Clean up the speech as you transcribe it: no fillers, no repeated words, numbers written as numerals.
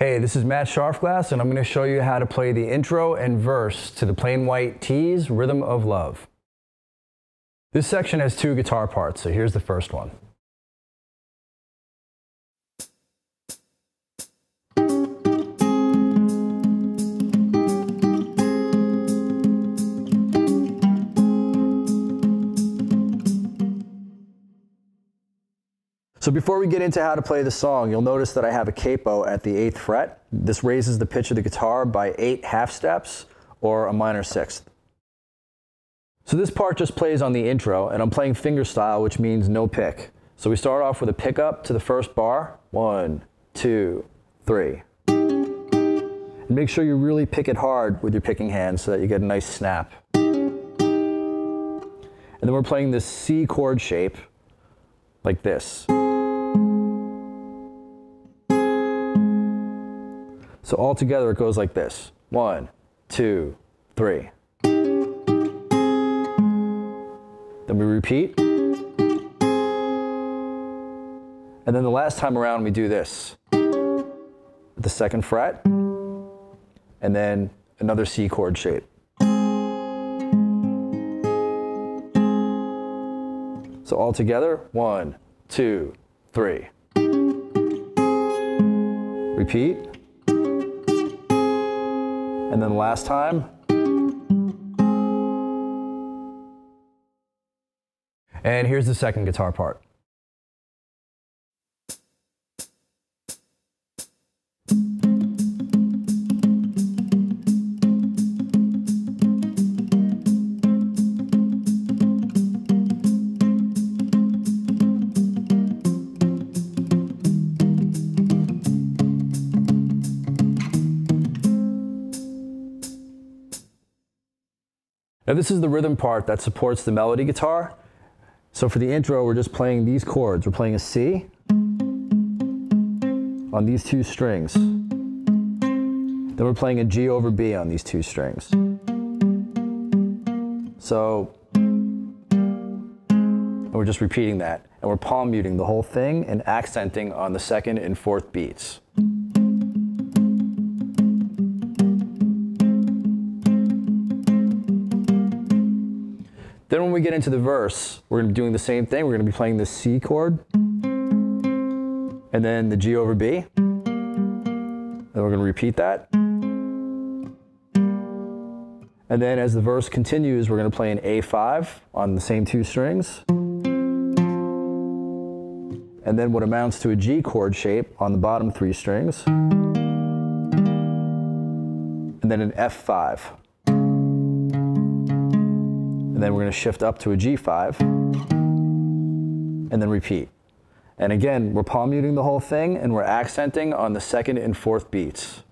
Hey, this is Matt Scharfglass, and I'm going to show you how to play the intro and verse to the Plain White T's Rhythm of Love. This section has two guitar parts, so here's the first one. So before we get into how to play the song, you'll notice that I have a capo at the 8th fret. This raises the pitch of the guitar by 8 half steps or a minor 6th. So this part just plays on the intro, and I'm playing fingerstyle, which means no pick. So we start off with a pickup to the first bar. 1, 2, 3. And make sure you really pick it hard with your picking hand so that you get a nice snap. And then we're playing this C chord shape like this. So all together it goes like this. 1, 2, 3. Then we repeat. And then the last time around we do this. The 2nd fret. And then another C chord shape. So all together, 1, 2, 3. Repeat. And then last time. And here's the second guitar part. Now this is the rhythm part that supports the melody guitar. So for the intro, we're just playing these chords. We're playing a C on these 2 strings. Then we're playing a G over B on these 2 strings. So, and we're just repeating that. And we're palm muting the whole thing and accenting on the 2nd and 4th beats. Then when we get into the verse, we're going to be doing the same thing. We're going to be playing the C chord, and then the G over B, and we're going to repeat that. And then as the verse continues, we're going to play an A5 on the same 2 strings, and then what amounts to a G chord shape on the bottom 3 strings, and then an F5. And then we're going to shift up to a G5, and then repeat. And again, we're palm muting the whole thing, and we're accenting on the 2nd and 4th beats.